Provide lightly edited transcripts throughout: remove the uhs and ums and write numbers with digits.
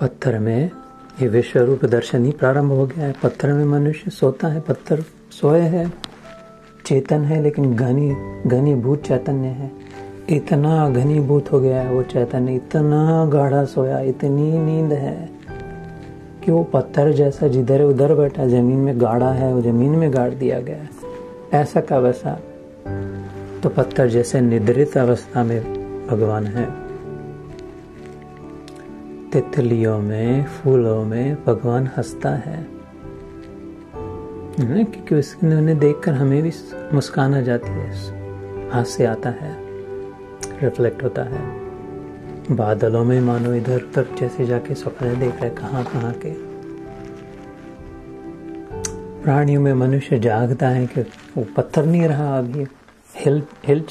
पत्थर में ये विश्व रूप दर्शन ही प्रारंभ हो गया है। पत्थर में मनुष्य सोता है, पत्थर सोए है, चेतन है लेकिन घनीभूत चैतन्य है। इतना घनीभूत हो गया है वो चैतन्य, इतना गाढ़ा सोया, इतनी नींद है कि वो पत्थर जैसा जिधर उधर बैठा, जमीन में गाढ़ा है वो जमीन में गाड़ दिया गया है, ऐसा का वैसा। तो पत्थर जैसे निद्रित अवस्था में भगवान है। तितलियों में, फूलों में भगवान हंसता है, क्योंकि उन्हें देखकर हमें भी मुस्कान आ जाती है, हास्य आता है, रिफ्लेक्ट होता है। बादलों में मानो इधर उधर जैसे जाके सपने देख रहे कहाँ कहाँ के। प्राणियों में मनुष्य जागता है कि वो पत्थर नहीं रहा, अभी हिल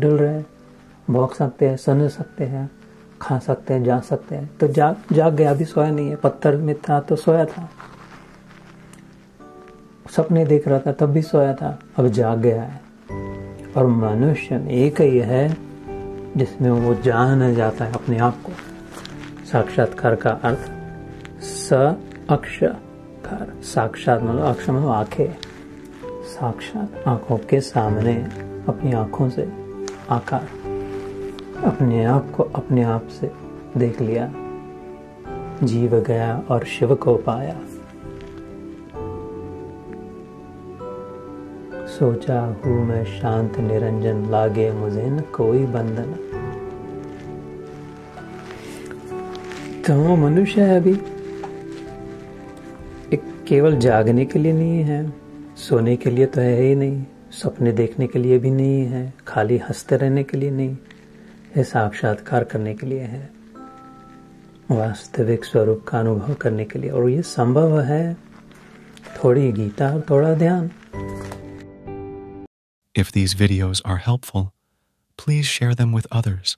डुल रहे, भौंक सकते हैं, सुन सकते हैं, खा सकते हैं, जा सकते हैं। तो जाग गया, अभी सोया नहीं है। पत्थर में था तो सोया था, सपने देख रहा था तब भी सोया था, अब जाग गया है। और मनुष्य एक ही है जिसमें वो जान जाता है अपने आप को। साक्षात्कार का अर्थ साक्षात्कार, साक्षात मतलब अक्ष मतलब आंखें, साक्षात आंखों के सामने, अपनी आंखों से आकार, अपने आप को अपने आप से देख लिया, जीव गया और शिव को पाया। सोचा हूँ मैं शांत निरंजन, लागे मुझे न कोई बंधन। तो मनुष्य है अभी एक, केवल जागने के लिए नहीं है, सोने के लिए तो है ही नहीं, सपने देखने के लिए भी नहीं है, खाली हंसते रहने के लिए नहीं, ये साक्षात्कार करने के लिए है, वास्तविक स्वरूप का अनुभव करने के लिए। और ये संभव है, थोड़ी गीता और थोड़ा ध्यान। If these videos are helpful, please share them with others.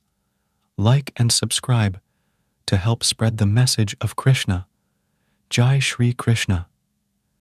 Like and subscribe to help spread the message of Krishna. Jai Shri Krishna.